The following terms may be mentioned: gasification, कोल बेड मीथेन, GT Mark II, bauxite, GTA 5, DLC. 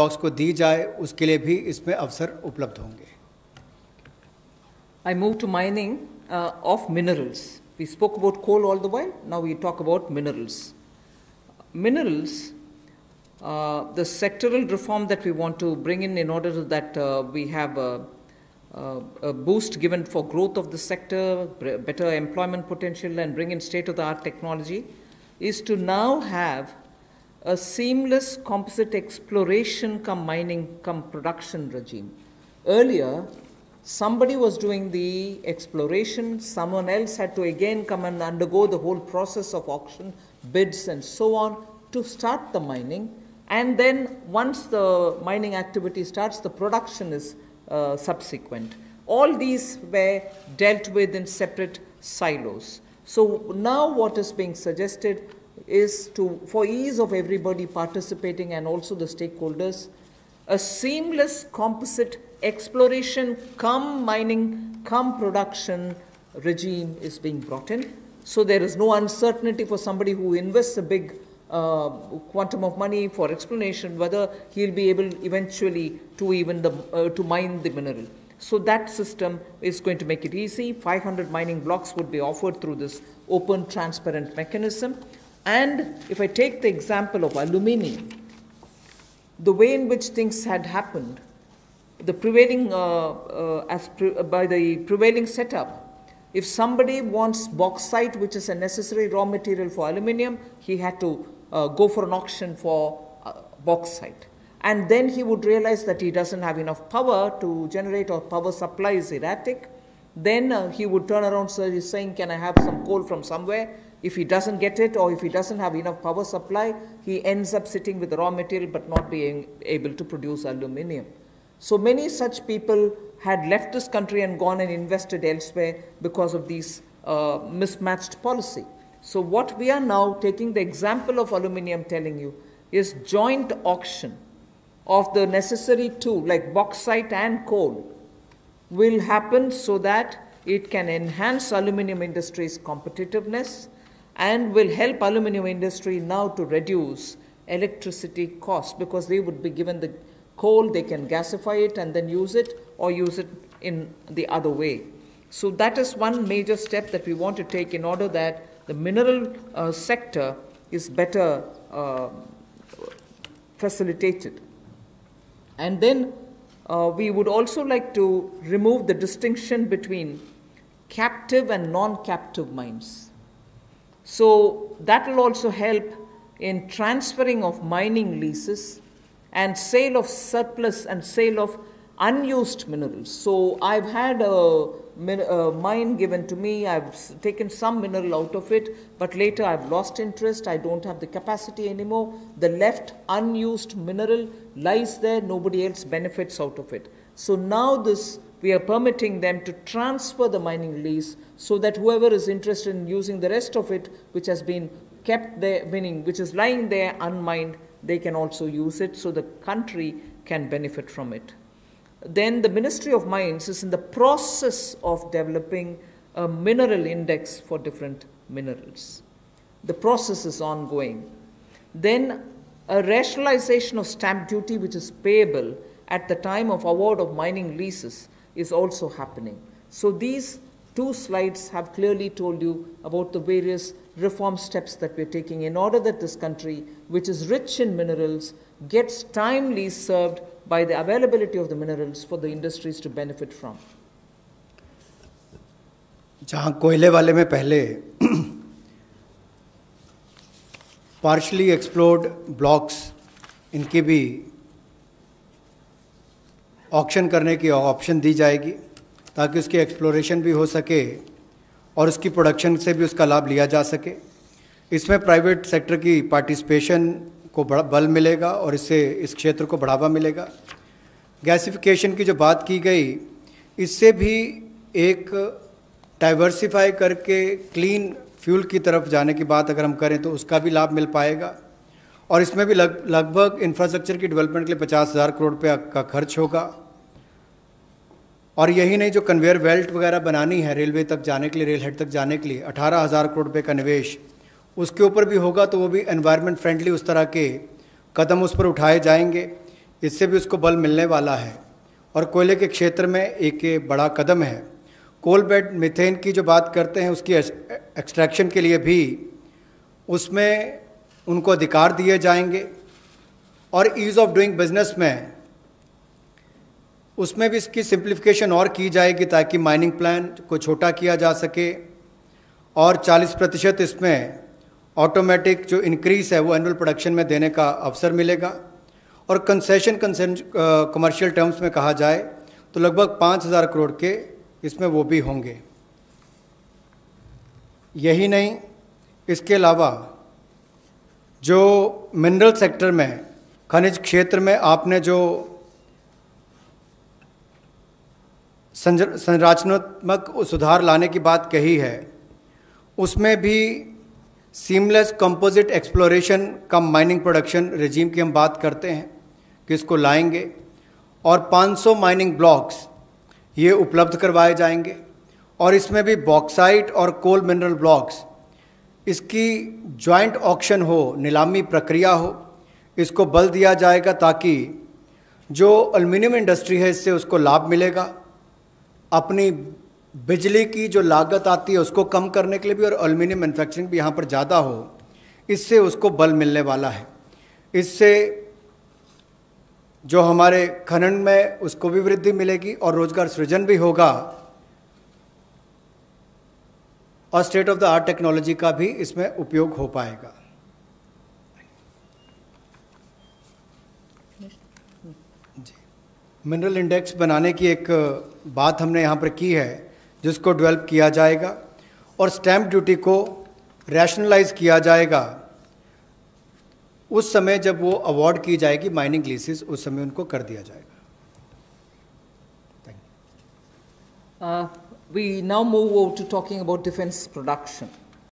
Blocks को दी जाए, उसके लिए भी इसमें अवसर उपलब्ध होंगे। I move to mining of minerals. We spoke about coal all the while. Now we talk about minerals. Minerals, the sectoral reform that we want to bring in order that we have a boost given for growth of the sector, better employment potential, and bring in state-of-the-art technology, is to now have a seamless composite exploration cum mining cum production regime. Earlier, somebody was doing the exploration, someone else had to again come and undergo the whole process of auction, bids, and so on to start the mining. And then once the mining activity starts, the production is subsequent. All these were dealt with in separate silos. So now what is being suggested is to, for ease of everybody participating and also the stakeholders, a seamless composite exploration cum mining cum production regime is being brought in. So there is no uncertainty for somebody who invests a big quantum of money for exploration whether he'll be able eventually to even to mine the mineral. So that system is going to make it easy. 500 mining blocks would be offered through this open, transparent mechanism. And if I take the example of aluminium, the way in which things had happened, the prevailing by the prevailing setup, if somebody wants bauxite, which is a necessary raw material for aluminium, he had to go for an auction for bauxite. And then he would realize that he doesn't have enough power to generate, or power supply is erratic. Then he would turn around, so he's saying, can I have some coal from somewhere? If he doesn't get it, or if he doesn't have enough power supply, he ends up sitting with the raw material but not being able to produce aluminium. So many such people had left this country and gone and invested elsewhere because of these mismatched policy. So what we are now taking the example of aluminium telling you is joint auction of the necessary two, like bauxite and coal, will happen so that it can enhance aluminium industry's competitiveness and will help aluminium industry now to reduce electricity costs, because they would be given the coal, they can gasify it and then use it, or use it in the other way. So that is one major step that we want to take in order that the mineral sector is better facilitated. And then we would also like to remove the distinction between captive and non-captive mines. So that will also help in transferring of mining leases and sale of surplus and sale of unused minerals. So I've had a mine given to me, I've taken some mineral out of it, but later I've lost interest, I don't have the capacity anymore. The left unused mineral lies there, nobody else benefits out of it. So now this, we are permitting them to transfer the mining lease so that whoever is interested in using the rest of it, which has been kept there, meaning which is lying there unmined, they can also use it, so the country can benefit from it. Then the Ministry of Mines is in the process of developing a mineral index for different minerals. The process is ongoing. Then a rationalization of stamp duty, which is payable at the time of award of mining leases, is also happening. So these two slides have clearly told you about the various reform steps that we're taking in order that this country, which is rich in minerals, gets timely served by the availability of the minerals for the industries to benefit from. जहाँ कोयले वाले में पहले partially explored blocks, इनकी भी auction करने की option दी जाएगी ताकि उसकी एक्सप्लोरेशन भी हो सके और उसकी प्रोडक्शन से भी उसका लाभ लिया जा सके। इसमें प्राइवेट सेक्टर की पार्टिसिपेशन को बल मिलेगा और इससे इस क्षेत्र को बढ़ावा मिलेगा। गैसिफिकेशन की जो बात की गई, इससे भी एक डाइवर्सिफाई करके क्लीन फ्यूल की तरफ जाने की बात अगर हम करें तो उसका भी लाभ मिल पाएगा। और इसमें भी लगभग इंफ्रास्ट्रक्चर की डेवलपमेंट के लिए 50,000 करोड़ रुपये का खर्च होगा। और यही नहीं, जो कन्वेयर बेल्ट वगैरह बनानी है रेलवे तक जाने के लिए, रेल हेड तक जाने के लिए 18,000 करोड़ रुपये का निवेश उसके ऊपर भी होगा, तो वो भी एनवायरनमेंट फ्रेंडली उस तरह के कदम उस पर उठाए जाएंगे। इससे भी उसको बल मिलने वाला है और कोयले के क्षेत्र में एक बड़ा कदम है। कोल बेड मीथेन की जो बात करते हैं उसकी एक्सट्रैक्शन के लिए भी उसमें उनको अधिकार दिए जाएंगे और ईज़ ऑफ डूइंग बिजनेस में उसमें भी इसकी सिंप्लीफिकेशन और की जाएगी ताकि माइनिंग प्लान को छोटा किया जा सके और 40% इसमें ऑटोमेटिक जो इंक्रीज़ है वो एनुअल प्रोडक्शन में देने का अवसर मिलेगा। और कंसेशन कमर्शियल टर्म्स में कहा जाए तो लगभग 5,000 करोड़ के इसमें वो भी होंगे। यही नहीं, इसके अलावा जो मिनरल सेक्टर में, खनिज क्षेत्र में आपने जो संरचनात्मक सुधार लाने की बात कही है, उसमें भी सीमलेस कंपोजिट एक्सप्लोरेशन का माइनिंग प्रोडक्शन रेजीम की हम बात करते हैं कि इसको लाएंगे और 500 माइनिंग ब्लॉक्स ये उपलब्ध करवाए जाएंगे और इसमें भी बॉक्साइट और कोल मिनरल ब्लॉक्स इसकी जॉइंट ऑक्शन हो, नीलामी प्रक्रिया हो, इसको बल दिया जाएगा ताकि जो एल्युमिनियम इंडस्ट्री है इससे उसको लाभ मिलेगा। अपनी बिजली की जो लागत आती है उसको कम करने के लिए भी और एल्युमिनियम मैन्युफैक्चरिंग भी यहाँ पर ज़्यादा हो, इससे उसको बल मिलने वाला है। इससे जो हमारे खनन में उसको भी वृद्धि मिलेगी और रोजगार सृजन भी होगा और state of the art technology का भी इसमें उपयोग हो पाएगा। जी, मिनरल इंडेक्स बनाने की एक बात हमने यहाँ पर की है जिसको डेवलप किया जाएगा और स्टैंप ड्यूटी को रैशनलाइज किया जाएगा। उस समय जब वो अवार्ड की जाएगी माइनिंग लीसेस, उस समय उनको कर दिया जाएगा। We now move over to talking about defense production.